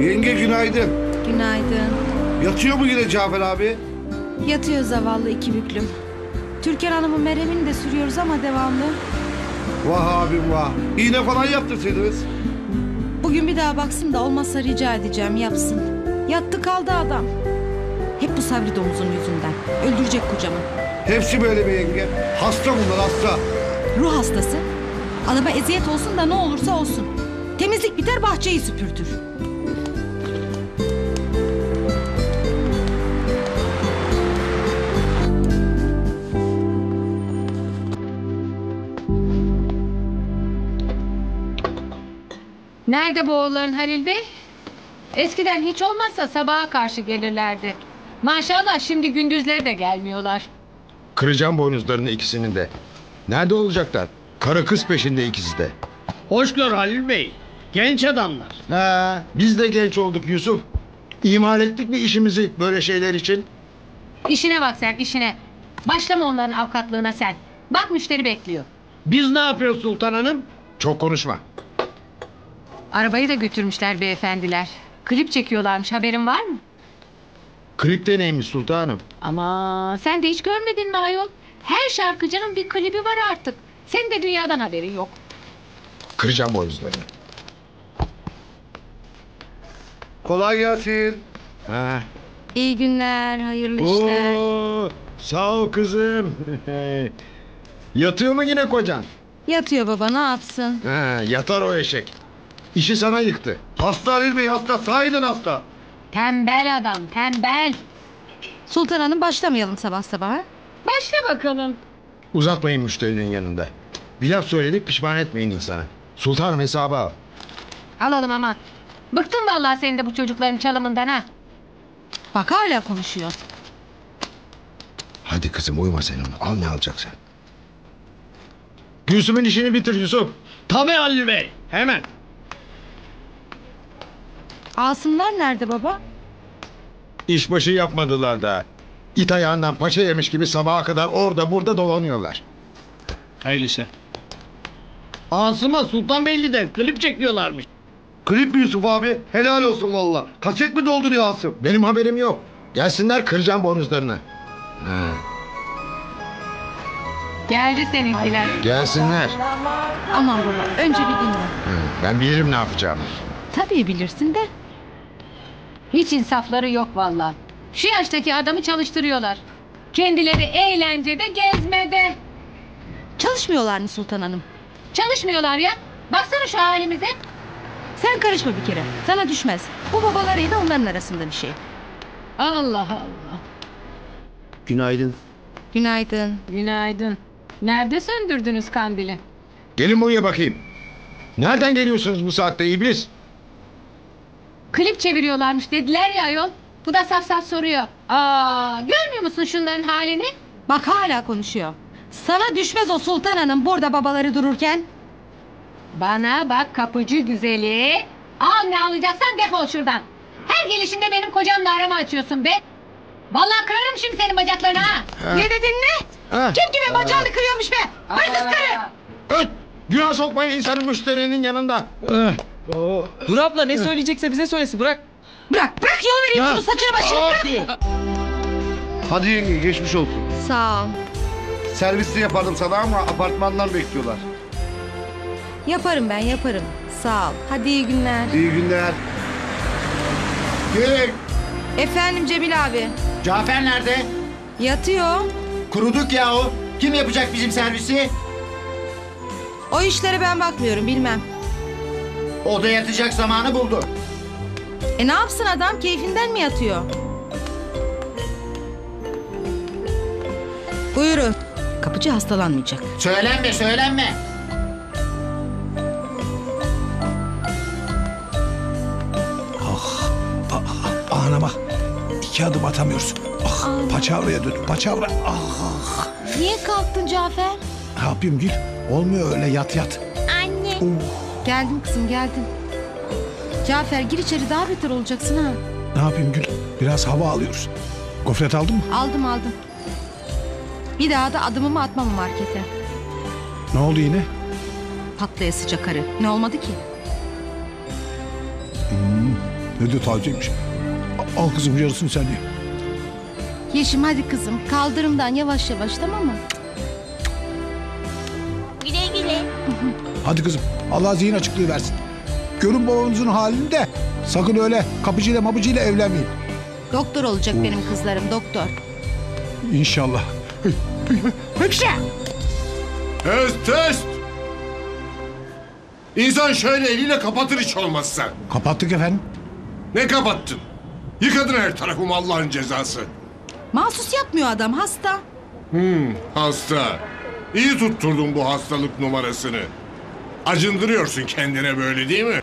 Yenge günaydın. Günaydın. Yatıyor mu yine Cafer abi? Yatıyor zavallı iki büklüm. Türkan Hanım'ın merhemini de sürüyoruz ama devamlı. Vah abim vah. İğne falan yaptırsaydınız. Bugün bir daha baksın da olmazsa rica edeceğim yapsın. Yattı kaldı adam. Hep bu Sabri domuzun yüzünden. Öldürecek kocamı. Hepsi böyle bir yenge. Hasta bunlar hasta. Ruh hastası. Adama eziyet olsun da ne olursa olsun. Temizlik biter bahçeyi süpürtür. Nerede bu oğulların Halil Bey? Eskiden hiç olmazsa sabaha karşı gelirlerdi. Maşallah şimdi gündüzleri de gelmiyorlar. Kıracağım boynuzlarını ikisinin de. Nerede olacaklar? Karı kız peşinde ikisi de. Hoş gör Halil Bey. Genç adamlar. Ha, biz de genç olduk Yusuf. İmal ettik mi işimizi böyle şeyler için? İşine bak sen işine. Başlama onların avukatlığına sen. Bak müşteri bekliyor. Biz ne yapıyoruz Sultan Hanım? Çok konuşma. Arabayı da götürmüşler beyefendiler. Klip çekiyorlarmış haberin var mı? Klip de neymiş Sultanım? Ama sen de hiç görmedin mi ayol? Her şarkıcının bir klibi var artık. Senin de dünyadan haberin yok. Kıracağım boynuzlarını. Kolay gelsin. Ha. İyi günler, hayırlı işler. Oo, sağ ol kızım. Yatıyor mu yine kocan? Yatıyor baba ne yapsın? Ha, yatar o eşek. İşi sana yıktı. Hasta Halil Bey hasta, sahiden hasta. Tembel adam, tembel. Sultan Hanım başlamayalım sabah sabah. Başla bakalım. Uzatmayın müşterinin yanında. Bir laf söyledik pişman etmeyin insana. Sultanım hesabı al. Alalım ama. Bıktım vallahi senin de bu çocukların çalımından ha. Bak hala konuşuyor. Hadi kızım uyuma sen onu. Al ne alacaksın. Gülsüm'ün işini bitir Yusuf. Tabii Halil Bey. Hemen. Asımlar nerede baba? İşbaşı yapmadılar da. İt ayağından paça yemiş gibi sabaha kadar orada burada dolanıyorlar. Hayırlı işler. Asım'a Sultanbeyli'de klip çekiyorlarmış. Klip mi Yusuf abi? Helal olsun valla. Kaset mi dolduruyor Asım? Benim haberim yok. Gelsinler kıracağım boynuzlarını. Ha. Geldi seninkiler. Gelsinler. Aman baba önce bir dinle. Ben bilirim ne yapacağımı. Tabii bilirsin de. Hiç insafları yok vallahi. Şu yaştaki adamı çalıştırıyorlar. Kendileri eğlencede, gezmede. Çalışmıyorlar mı Sultan Hanım? Çalışmıyorlar ya. Baksana şu halimize. Sen karışma bir kere. Sana düşmez. Bu babalarıyla onların arasında bir şey. Allah Allah. Günaydın. Günaydın. Günaydın. Nerede söndürdünüz kandili? Gelin buraya bakayım. Nereden geliyorsunuz bu saatte iblis? Klip çeviriyorlarmış dediler ya ayol. Bu da saf saf soruyor. Aa, görmüyor musun şunların halini? Bak hala konuşuyor. Sana düşmez o Sultan Hanım burada babaları dururken. Bana bak kapıcı güzeli. Al ne alacaksan defol şuradan. Her gelişinde benim kocamla arama açıyorsun be. Vallahi kırarım şimdi senin bacaklarını ha. Ne dedin ne? Ha. Kim kimin bacağını kırıyormuş be? Hırsız karı. Öt! Günah sokmayın insanın müşterinin yanında. Dur abla ne söyleyecekse bize söylesin bırak. Bırak yol vereyim şunu saçını başını bırak. Hadi yenge geçmiş olsun. Sağ ol. Servisli yapardım sana ama apartmanlar bekliyorlar. Yaparım ben yaparım. Sağ ol. Hadi iyi günler. İyi günler. Gelin. Efendim Cemil abi. Cafer nerede? Yatıyor. Kuruduk yahu. Kim yapacak bizim servisi? O işlere ben bakmıyorum bilmem. O da yatacak zamanı buldu. E ne yapsın adam keyfinden mi yatıyor? Buyurun. Kapıcı hastalanmayacak. Söylenme. Ah, ana bak. İki adım atamıyoruz. Ah, paçavraya dön. Paçavra. Ah. Niye kalktın Cafer? Ne yapayım Gül? Olmuyor öyle yat. Anne. Oh. Geldim kızım geldim. Cafer gir içeri daha beter olacaksın ha. Ne yapayım Gül? Biraz hava alıyoruz. Gofret aldın mı? Aldım. Bir daha da adımımı atmam markete. Ne oldu yine? Patlayasıca karı. Ne olmadı ki? Ne de tazeymiş. Al kızım yarısını sen ye. Yeşim hadi kızım. Kaldırımdan yavaş yavaş, tamam mı? Güle güle. Hadi kızım. Allah zihin açıklığı versin. Görün babanızın halini de sakın öyle kapıcıyla mapıcıyla evlenmeyin. Doktor olacak benim kızlarım, doktor. İnşallah. Hepsi. Test test. İnsan şöyle eliyle kapatır hiç olmazsa. Kapattık efendim. Ne kapattın? Yıkadın her tarafımı Allah'ın cezası. Mahsus yapmıyor adam, hasta. Hasta. İyi tutturdun bu hastalık numarasını. Acındırıyorsun kendine böyle, değil mi?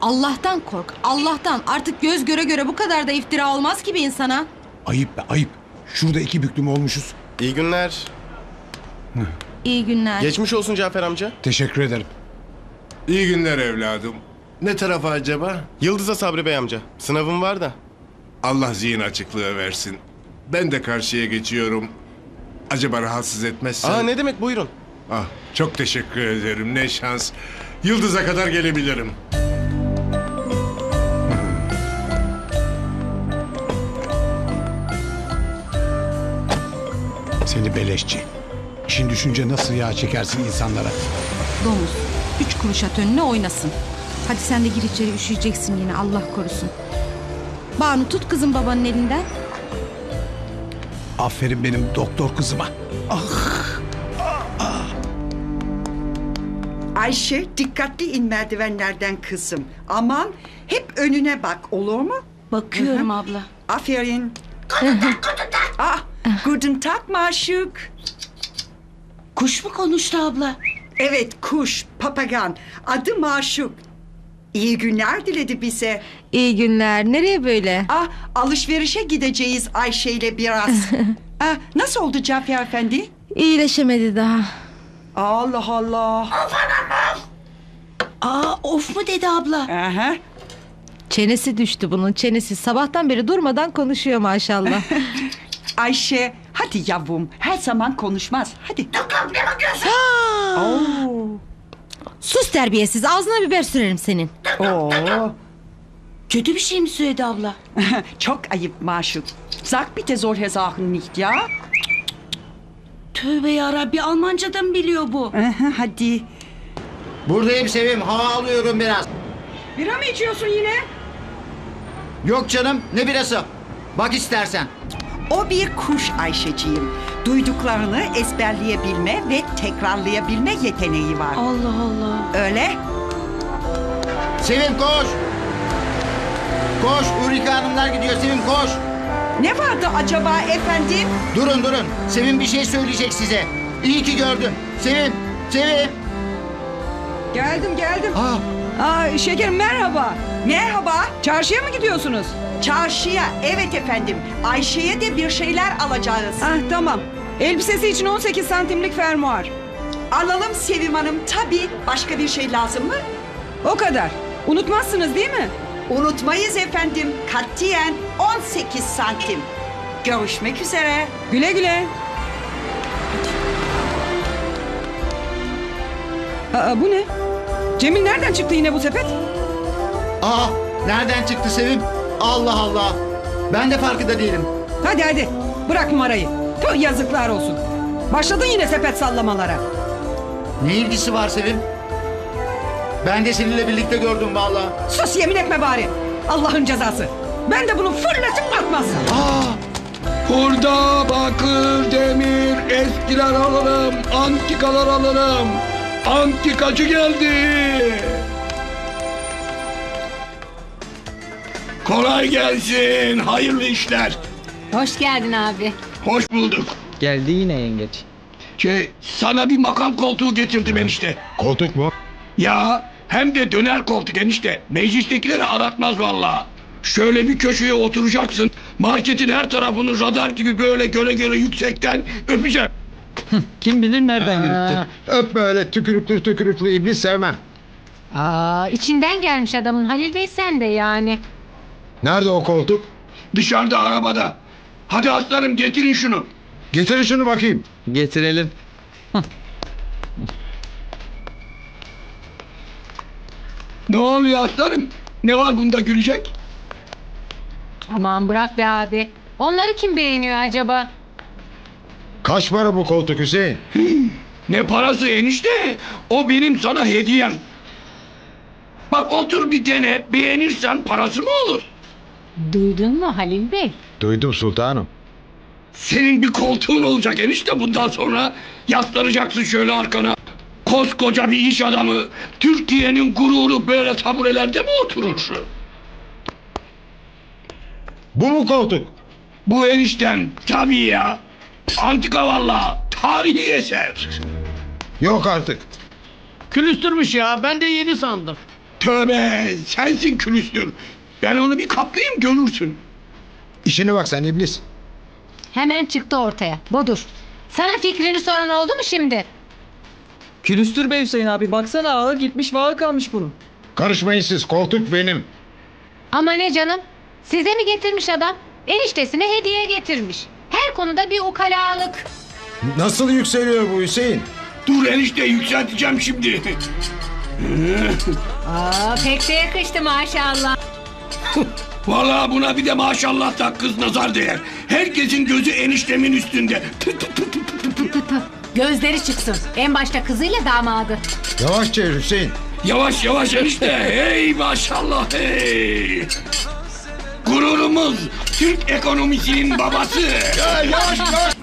Allah'tan kork, Allah'tan. Artık göz göre göre bu kadar da iftira olmaz ki bir insana. Ayıp be, ayıp. Şurada iki büklüm olmuşuz. İyi günler. İyi günler. Geçmiş olsun Cafer amca. Teşekkür ederim. İyi günler evladım. Ne tarafa acaba? Yıldız'a Sabri Bey amca. Sınavım var da. Allah zihin açıklığı versin. Ben de karşıya geçiyorum. Acaba rahatsız etmezsen... Aa, ne demek, buyurun. Ah, çok teşekkür ederim, ne şans. Yıldız'a kadar gelebilirim. Seni beleşçi. İşin düşünce nasıl yağ çekersin insanlara. Domuz, 3 kuruş at önüne oynasın. Hadi sen de gir içeri, üşüyeceksin yine, Allah korusun. Banu, tut kızım babanın elinden. Aferin benim doktor kızıma. Ah. Ayşe, dikkatli in merdivenlerden kızım. Aman, hep önüne bak, olur mu? Bakıyorum abla. Aferin. Guten Tag maşuk. Kuş mu konuştu abla? Evet, kuş, papagan. Adı maşuk. İyi günler diledi bize. İyi günler. Nereye böyle? Ah, alışverişe gideceğiz Ayşe ile biraz. Nasıl oldu Cafer efendi? İyileşemedi daha. Allah Allah. Aa, of mu dedi abla? Aha. Çenesi düştü bunun, çenesi. Sabahtan beri durmadan konuşuyor maşallah. Ayşe, hadi yavrum. Her zaman konuşmaz. Hadi. Ne bakıyorsun? Oo. Sus terbiyesiz, ağzına biber sürerim senin. Oo. Kötü bir şey mi söyledi abla? Çok ayıp maşuk. Sag bitte solche Sachen nicht ya. Tövbe yarabbi, Almancadan biliyor bu. Hadi. Buradayım Sevim, hava alıyorum biraz. Bira mı içiyorsun yine? Yok canım, ne birası? Bak istersen. O bir kuş Ayşeciğim. Duyduklarını ezberleyebilme ve tekrarlayabilme yeteneği var. Allah Allah. Öyle. Sevim koş. Koş, Urika Hanımlar gidiyor Sevim, koş. Ne vardı acaba efendim? Durun durun, Sevim bir şey söyleyecek size. İyi ki gördüm. Sevim, Sevim. Geldim geldim. Aa, şekerim merhaba. Merhaba. Çarşıya mı gidiyorsunuz? Çarşıya, evet efendim. Ayşe'ye de bir şeyler alacağız. Ah tamam. Elbisesi için 18 santimlik fermuar. Alalım Sevim Hanım tabii. Başka bir şey lazım mı? O kadar. Unutmazsınız değil mi? Unutmayız efendim. Katiyen 18 santim. Görüşmek üzere. Güle güle. Aa, bu ne? Cemil nereden çıktı yine bu sepet? Aa, nereden çıktı Sevim? Allah Allah. Ben de farkında değilim. Hadi hadi. Bırak numarayı. Tüh, yazıklar olsun. Başladın yine sepet sallamalara. Ne ilgisi var Sevim? Ben de seninle birlikte gördüm vallahi. Sus, yemin etme bari. Allah'ın cezası. Ben de bunu fırlatıp atmazsın. Aa! Burada bakır, demir, eskiler alırım, antikalar alırım. Antikacı geldi. Kolay gelsin, hayırlı işler. Hoş geldin abi. Hoş bulduk. Geldi yine yengeç. Sana bir makam koltuğu getirdim enişte. Koltuk mu? Ya, hem de döner koltuk enişte. Meclistekileri aratmaz vallahi. Şöyle bir köşeye oturacaksın. Marketin her tarafını radar gibi böyle göle göle yüksekten öpeceğim. Kim bilir nereden yürüttü. Öpme öyle, tükürüklü tükürüklü iblis sevmem. Aa, içinden gelmiş adamın Halil Bey, sen de yani. Nerede o koltuk? Dışarıda arabada. Hadi aslanım getirin şunu. Getirin şunu bakayım. Getirelim. Ne oluyor aslanım? Ne var bunda gülecek? Aman bırak be abi. Onları kim beğeniyor acaba? Kaç para bu koltuk Hüseyin? Ne parası enişte? O benim sana hediyem. Bak otur bir dene, beğenirsen parası mı olur? Duydun mu Halil Bey? Duydum sultanım. Senin bir koltuğun olacak enişte bundan sonra. Yastıracaksın şöyle arkana. Koskoca bir iş adamı, Türkiye'nin gururu böyle taburelerde mi oturur? Bu mu koltuk? Bu enişten, tabii ya. Antika vallahi, tarihi eser. Yok artık. Külüstürmüş ya, ben de yeni sandım. Tövbe, sensin külüstür. Ben onu bir kaplayayım görürsün. İşine bak sen iblis. Hemen çıktı ortaya, budur. Sana fikrini soran oldu mu şimdi? Külüstür be Hüseyin abi, baksana ağır gitmiş ve ağır kalmış bunun. Karışmayın siz, koltuk benim. Ama ne canım, size mi getirmiş adam? Eniştesine hediye getirmiş. Her konuda bir ukalalık. Nasıl yükseliyor bu Hüseyin? Dur enişte, yükselteceğim şimdi. Aa, pek de yakıştı maşallah. Vallahi buna bir de maşallah da kız nazar değer. Herkesin gözü eniştemin üstünde. Gözleri çıksın. En başta kızıyla damadı. Yavaş çevir Hüseyin. Yavaş yavaş enişte. Hey maşallah hey. Gururumuz Türk ekonomisinin babası. Gel yavaş yavaş.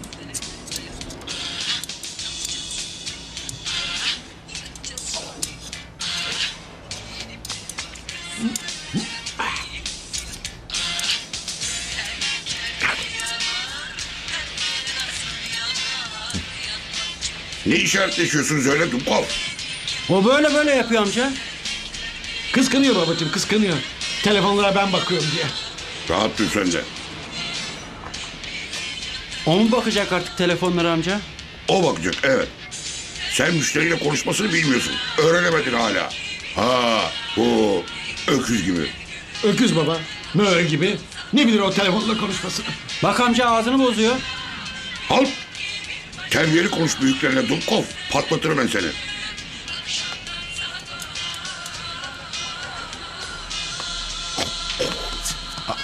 Ne işaretleşiyorsunuz öyle Dumkov? O böyle böyle yapıyor amca. Kıskanıyor babacığım, kıskanıyor. Telefonlara ben bakıyorum diye. Rahat dur sen de. O mu bakacak artık telefonlara amca? O bakacak, evet. Sen müşteriyle konuşmasını bilmiyorsun. Öğrenemedin hala. Ha, bu öküz gibi. Öküz baba, möğe gibi. Ne bilir o telefonla konuşmasını. Bak amca ağzını bozuyor. Al. Terbiyeli konuş büyüklerine Dumkov, patlatırım ben seni.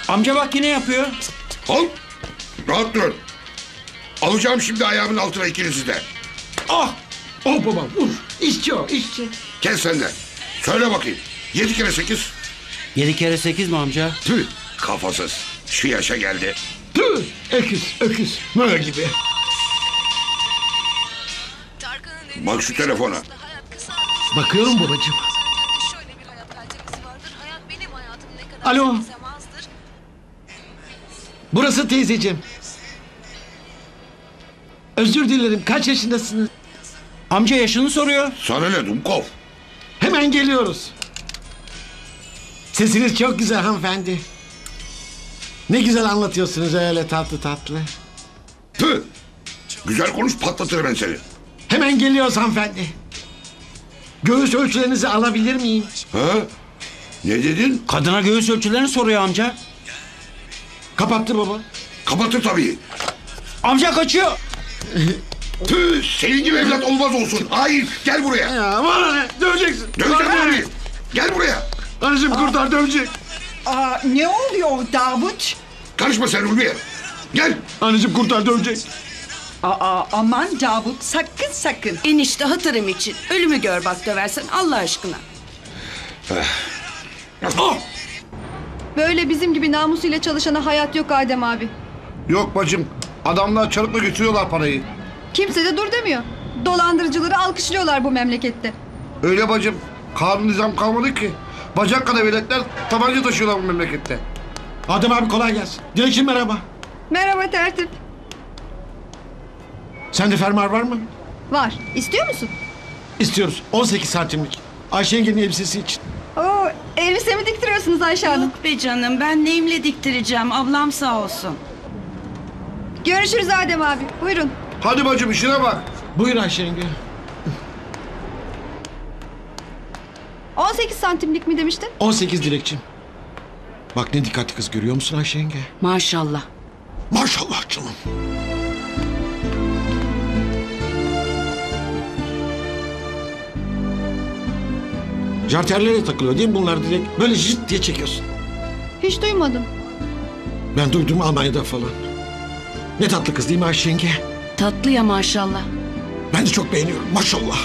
Amca bak yine yapıyor. Al, rahat durun. Alacağım şimdi ayağımın altına ikinizi de. Ah, oh babam vur. İşçi o, işçi. Kes sen de. Söyle bakayım, 7 kere 8. 7 kere 8 mi amca? Tüh, kafasız. Şu yaşa geldi. Tüh, öküz, öküz. Möğe gibi. Bak şu telefona. Bakıyorum babacığım. Alo. Burası teyzeciğim. Özür dilerim, kaç yaşındasınız? Amca yaşını soruyor. Sana ne Dumkov? Hemen geliyoruz. Sesiniz çok güzel hanımefendi. Ne güzel anlatıyorsunuz öyle tatlı tatlı. Tüh! Güzel konuş patlatırım ben seni. Hemen geliyoruz hanımefendi. Göğüs ölçülerinizi alabilir miyim? Ha? Ne dedin? Kadına göğüs ölçülerini soruyor amca. Kapattı baba. Kapattı tabii. Amca kaçıyor. Tüh, senin gibi evlat olmaz olsun. Hayır, gel buraya. Ya, bana ne? Döveceksin. Dövecek abi. Gel buraya. Anacığım kurtar, dövecek. Aa, ne oluyor Davut? Karışma sen Ruhi. Gel. Anacığım kurtar, dövecek. Aa, aman Davut, sakın sakın. Enişte hatırım için. Ölümü gör bak döversen Allah aşkına. Oh! Böyle bizim gibi namusuyla çalışana hayat yok Adem abi. Yok bacım. Adamlar çalıp götürüyorlar parayı. Kimse de dur demiyor. Dolandırıcıları alkışlıyorlar bu memlekette. Öyle bacım. Kanun nizam kalmadı ki. Bacak kadar veletler tabanca taşıyorlar bu memlekette. Adem abi kolay gelsin. Dilekçim merhaba. Merhaba tertip. Sende fermuar var mı? Var. İstiyor musun? İstiyoruz. 18 santimlik. Ayşe yengenin elbisesi için. Oo, elbise mi diktiriyorsunuz Ayşe Hanım? Yok be canım. Ben neyimle diktireceğim? Ablam sağ olsun. Görüşürüz Adem abi. Buyurun. Hadi bacım işine bak. Buyur Ayşe yenge. 18 santimlik mi demiştin? 18 dilekçim. Bak ne dikkatli kız, görüyor musun Ayşe yenge? Maşallah. Maşallah canım. Jarterlere takılıyor değil mi bunlar direkt? Böyle jit diye çekiyorsun. Hiç duymadım. Ben duydum Almanya'da falan. Ne tatlı kız değil mi Ayşe yenge? Tatlı ya maşallah. Ben de çok beğeniyorum maşallah.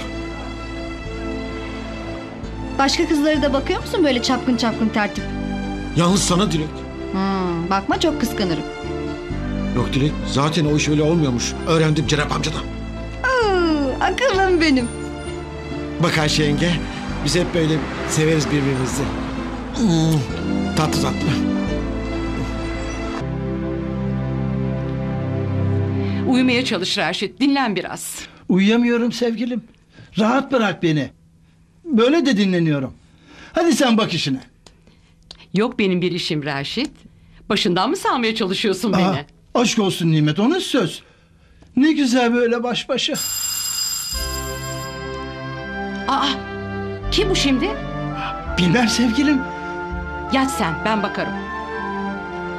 Başka kızlara da bakıyor musun böyle çapkın çapkın tertip? Yalnız sana Dilek. Bakma çok kıskanırım. Yok Dilek, zaten o iş öyle olmuyormuş. Öğrendim Cenap amcadan. Akıllım benim. Bak Ayşe yenge, biz hep böyle severiz birbirimizi. Tatlı tatlı. Uyumaya çalış Raşit, dinlen biraz. Uyuyamıyorum sevgilim. Rahat bırak beni. Böyle de dinleniyorum. Hadi sen bak işine. Yok benim bir işim Raşit. Başından mı salmaya çalışıyorsun beni? Aşk olsun Nimet, onun söz. Ne güzel böyle baş başa. Kim bu şimdi? Bilmem sevgilim. Yat sen, ben bakarım.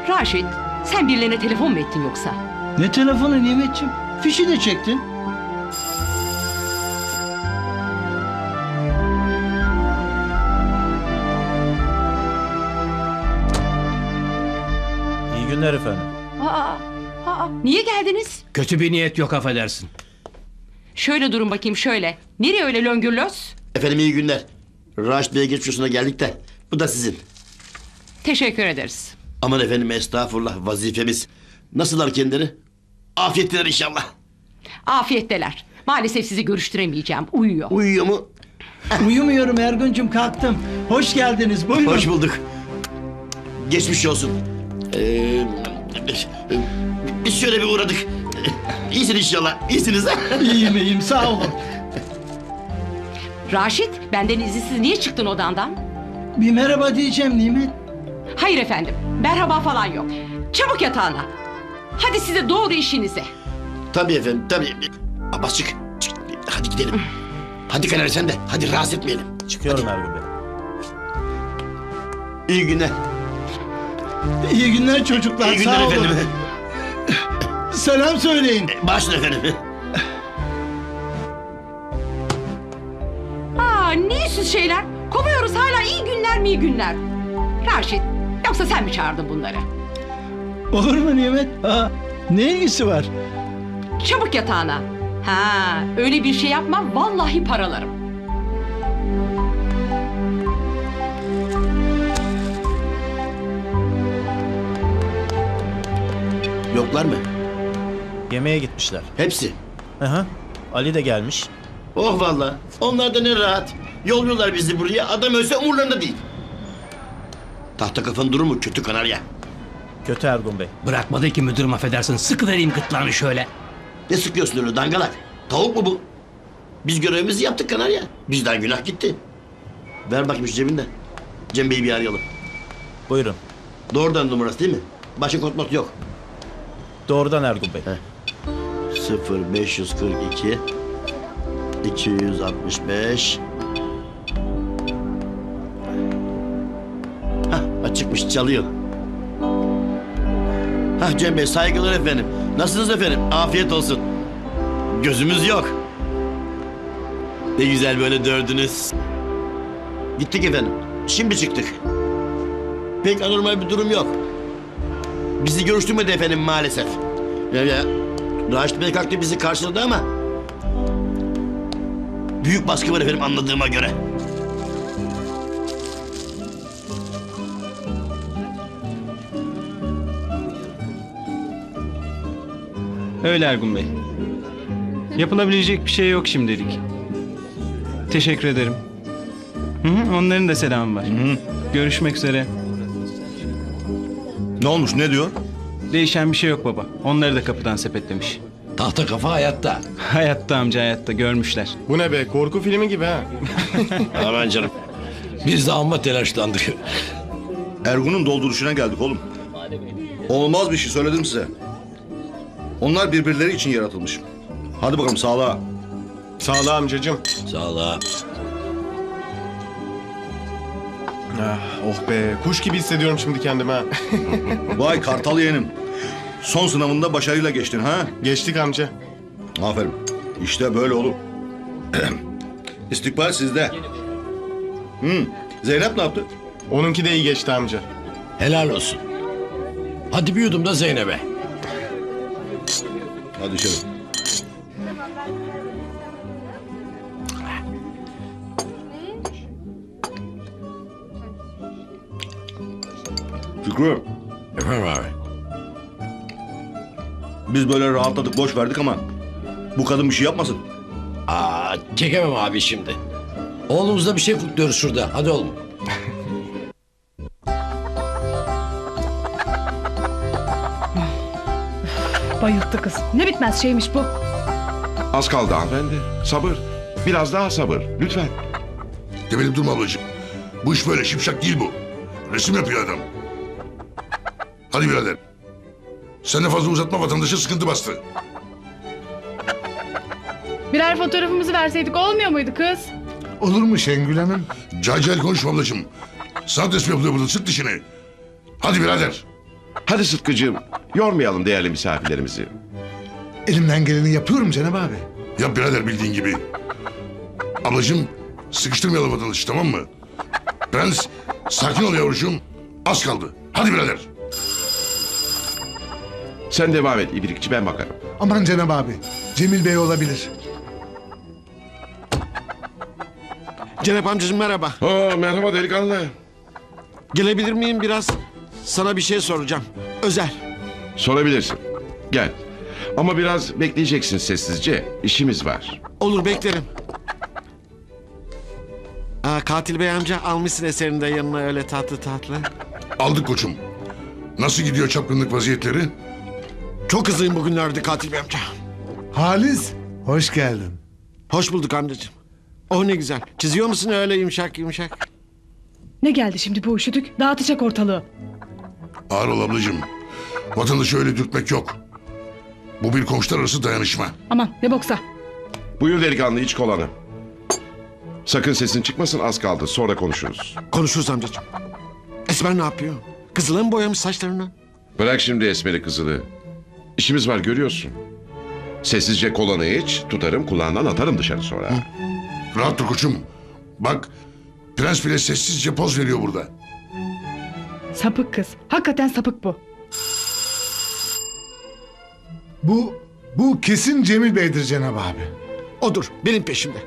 Raşit, sen birilerine telefon mu ettin yoksa? Ne telefonu Nimetciğim? Fişi de çektin. İyi günler efendim. Niye geldiniz? Kötü bir niyet yok, affedersin. Şöyle durun bakayım, şöyle. Nereye öyle löngürlöz? Efendim iyi günler. Raşit Bey'e geçmişine geldik de bu da sizin. Teşekkür ederiz. Aman efendim estağfurullah, vazifemiz. Nasıllar kendileri? Afiyetteler inşallah. Afiyetteler. Maalesef sizi görüştüremeyeceğim, uyuyor. Uyuyor mu? Uyumuyorum Ergun'cum, kalktım. Hoş geldiniz, buyurun. Hoş bulduk. Geçmiş olsun. Biz şöyle bir uğradık. İyisin inşallah, iyisiniz ha? İyiyim iyiyim, sağ olun. Raşit, benden izinsiz niye çıktın odandan? Bir merhaba diyeceğim Nimet. Hayır efendim, merhaba falan yok. Çabuk yatağına. Hadi size doğru işinize. Tabii efendim, tabii. Abbas çık, çık. Hadi gidelim. Hadi Caner sen de, hadi rahatsız etmeyelim. Çıkıyorum Ergun Bey. İyi günler. İyi günler çocuklar, İyi günler sağ olun. Efendim. Selam söyleyin. Başla efendim. Ne yüzsüz şeyler? Kovuyoruz hala iyi günler mi iyi günler? Raşit, yoksa sen mi çağırdın bunları? Olur mu Nimet? Ne ilgisi var? Çabuk yatağına. Öyle bir şey yapmam, vallahi paralarım. Yoklar mı? Yemeğe gitmişler. Hepsi? Aha, Ali de gelmiş. Oh vallahi, onlar da ne rahat. Yolluyorlar bizi buraya, adam ölse umurlarında değil. Tahta kafanın durumu kötü kanarya. Kötü Ergun Bey. Bırakmadı ki müdürüm, affedersin, sıkıvereyim gırtlağını şöyle. Ne sıkıyorsun öyle dangalak? Tavuk mu bu? Biz görevimizi yaptık kanarya. Bizden günah gitti. Ver bakayım şu cebinden. Cem Bey'i bir arayalım. Buyurun. Doğrudan numarası değil mi? Başka korkmak yok. Doğrudan Ergun Bey. 0542 265. Açıkmış, çalıyor. Cem Bey saygılar efendim. Nasılsınız efendim? Afiyet olsun. Gözümüz yok. Ne güzel böyle dördünüz. Gittik efendim. Şimdi çıktık. Pek anormal bir durum yok. Bizi görüştürmedi efendim maalesef. Raşit Bey kalktı bizi karşıladı ama büyük baskı var efendim anladığıma göre. Öyle Ergun Bey. Yapılabilecek bir şey yok şimdilik. Teşekkür ederim. Onların da selamı var. Görüşmek üzere. Ne olmuş, ne diyor? Değişen bir şey yok baba. Onları da kapıdan sepetlemiş. Tahta kafa hayatta. Hayatta amca, hayatta, görmüşler. Bu ne be, korku filmi gibi ha. Aman canım. Biz de amma telaşlandık. Ergun'un dolduruşuna geldik oğlum. Olmaz bir şey, söyledim size. Onlar birbirleri için yaratılmış. Hadi bakalım sağlığa. Sağlığa amcacığım. Sağlığa. Oh be, kuş gibi hissediyorum şimdi kendimi ha. Vay kartal yeğenim. Son sınavında başarıyla geçtin ha? Geçtik amca. Aferin. İşte böyle olur. İstikbal sizde. Zeynep ne yaptı? Onunki de iyi geçti amca. Helal olsun. Hadi bir yudum da Zeynep'e. Hadi şöyle. Fikri. Efendim abi. Biz böyle rahatladık, boş verdik ama bu kadın bir şey yapmasın. Aa, çekemem abi şimdi. Oğlumuzla bir şey kutluyoruz şurada. Hadi oğlum. Bayılttı kız. Ne bitmez şeymiş bu. Az kaldı hanımefendi. Sabır. Biraz daha sabır. Lütfen. Demedim durma ablacığım. Bu iş böyle şimşak değil bu. Resim yapıyor adam. Hadi birader. Sen de fazla uzatma, vatandaşa sıkıntı bastı. Birer fotoğrafımızı verseydik olmuyor muydu kız? Olur mu Şengül Hanım? Cahil konuşma ablacığım. Sanat resmi yapılıyor burada. Sık dişini. Hadi birader. Hadi Sıtkıcığım, yormayalım değerli misafirlerimizi. Elimden geleni yapıyorum Cenab abi. Yap birader bildiğin gibi. Ablacığım, sıkıştırmayalım vatandaşı, tamam mı? Prens, sakin ol yavrucuğum. Az kaldı. Hadi birader. Sen devam et İbrikçi, ben bakarım. Aman Cenab abi, Cemil Bey olabilir. Cenap amcacığım merhaba. Oo, merhaba delikanlı. Gelebilir miyim biraz? Sana bir şey soracağım. Özel. Sorabilirsin. Gel. Ama biraz bekleyeceksin sessizce. İşimiz var. Olur, beklerim. Aa, Katil Bey amca, almışsın eserinden yanına öyle tatlı tatlı. Aldık koçum. Nasıl gidiyor çapkınlık vaziyetleri? Çok hızlıyım bugünlerde Katil Bey amca. Halis, hoş geldin. Hoş bulduk amcacığım. Oh ne güzel. Çiziyor musun öyle yumuşak yumuşak? Ne geldi şimdi bu üşüdük? Dağıtacak ortalığı. Ağır ol ablacığım. Vatandaşı öyle dürtmek yok. Bu bir komşular arası dayanışma. Aman ne boksa. Buyur delikanlı, iç kolanı. Sakın sesin çıkmasın, az kaldı. Sonra konuşuruz. Konuşuruz amcacığım. Esmer ne yapıyor? Kızılı mı boyamış saçlarını? Bırak şimdi Esmer'i kızılı. İşimiz var görüyorsun. Sessizce kolanı iç. Tutarım kulağından atarım dışarı sonra. Hı. Rahat dur koçum. Bak prens bile sessizce poz veriyor burada. Sapık kız. Hakikaten sapık bu. Bu kesin Cemil Bey'dir Cenab abi. Odur, benim peşimde.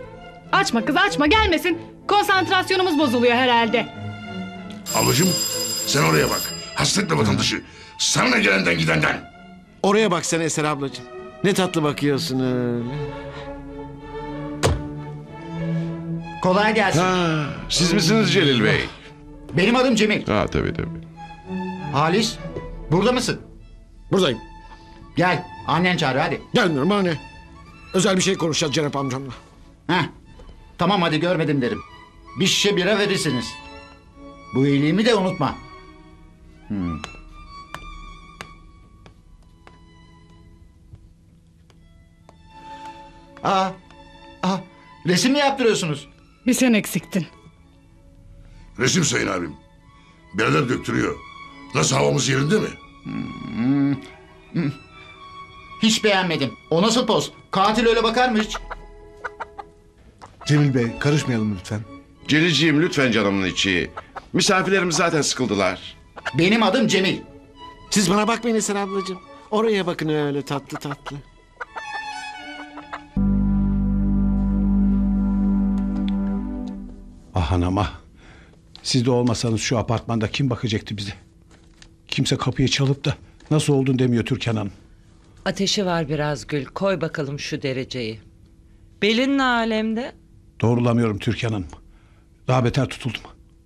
Açma kız açma, gelmesin. Konsantrasyonumuz bozuluyor herhalde. Ablacığım sen oraya bak. Hasretle vatandaşı. Sana gelenden gidenden. Oraya bak sen Eser ablacığım. Ne tatlı bakıyorsun öyle. Kolay gelsin. Ha, siz misiniz Celil Bey? Benim adım Cemil. Ha tabii tabii. Halis, burada mısın? Buradayım. Gel, annen çağır hadi. Gelmiyorum anne. Özel bir şey konuşacağız Cenap amcamla. Heh, tamam hadi görmedim derim. Bir şişe bira verirsiniz. Bu iyiliğimi de unutma. Aa, resim mi yaptırıyorsunuz? Bir sen eksiktin. Resim sayın abim. Birader döktürüyor. Nasıl, havamız yerinde mi? Hiç beğenmedim. O nasıl poz? Katil öyle bakar mı hiç? Cemil Bey karışmayalım lütfen. Celiciğim lütfen canımın içi. Misafirlerimiz zaten sıkıldılar. Benim adım Cemil. Siz bana bakmayın Esen ablacığım. Oraya bakın öyle tatlı tatlı. Ah anam ah. Siz de olmasanız şu apartmanda kim bakacaktı bize? Kimse kapıyı çalıp da nasıl oldun demiyor Türkan Hanım. Ateşi var biraz Gül. Koy bakalım şu dereceyi. Belin ne alemde? Doğrulamıyorum Türkan Hanım. Daha beter tutuldum.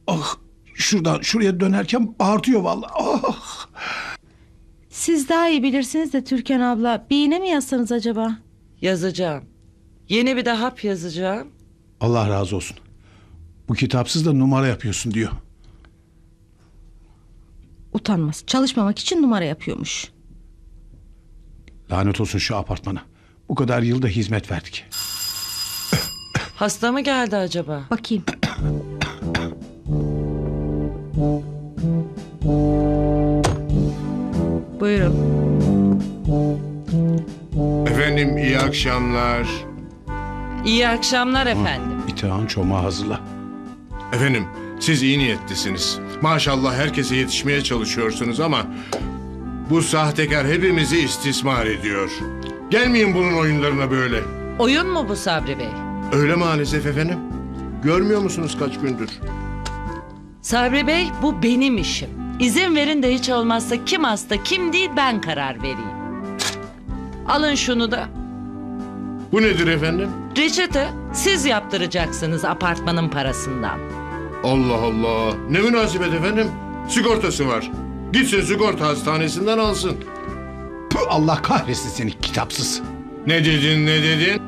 Ah şuradan şuraya dönerken bağırtıyor vallahi. Ah. Siz daha iyi bilirsiniz de Türkan abla. Bir iğne mi yazsanız acaba? Yazacağım. Yeni bir de hap yazacağım. Allah razı olsun. Bu kitapsız da numara yapıyorsun diyor. Utanmaz. Çalışmamak için numara yapıyormuş. Lanet olsun şu apartmana. Bu kadar yılda hizmet verdik. Hasta mı geldi acaba? Bakayım. Buyurun. Efendim iyi akşamlar. İyi akşamlar efendim. İtağın çomağı hazırla. Efendim siz iyi niyetlisiniz. Maşallah herkese yetişmeye çalışıyorsunuz ama Bu sahtekar hepimizi istismar ediyor. Gelmeyin bunun oyunlarına böyle. Oyun mu bu Sabri Bey? Öyle maalesef efendim. Görmüyor musunuz kaç gündür? Sabri Bey, bu benim işim. İzin verin de hiç olmazsa kim hasta kim değil ben karar vereyim. Alın şunu da. Bu nedir efendim? Reçete siz yaptıracaksınız apartmanın parasından. Allah Allah, ne münasebet efendim. Sigortası var. Gitsin sigorta hastanesinden alsın. Puh, Allah kahretsin seni kitapsız. Ne dedin?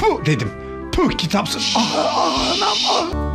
Puh dedim. Puh kitapsız. Ah, ah, anam, ah.